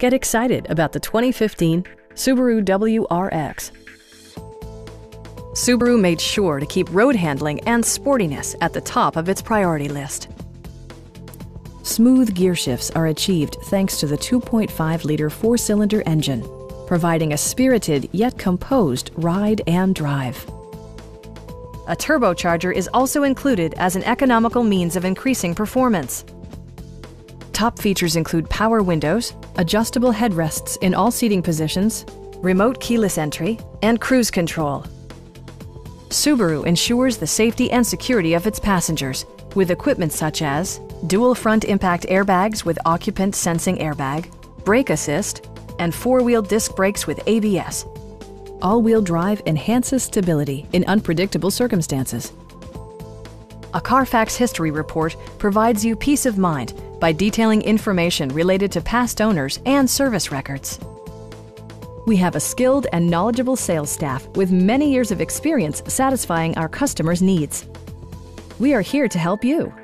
Get excited about the 2015 Subaru WRX. Subaru made sure to keep road handling and sportiness at the top of its priority list. Smooth gear shifts are achieved thanks to the 2.5-liter four-cylinder engine, providing a spirited yet composed ride and drive. A turbocharger is also included as an economical means of increasing performance. Top features include power windows, adjustable headrests in all seating positions, remote keyless entry, and cruise control. Subaru ensures the safety and security of its passengers with equipment such as dual front impact airbags with occupant sensing airbag, brake assist, and four-wheel disc brakes with ABS. All-wheel drive enhances stability in unpredictable circumstances. A Carfax history report provides you peace of mind by detailing information related to past owners and service records. We have a skilled and knowledgeable sales staff with many years of experience satisfying our customers' needs. We are here to help you.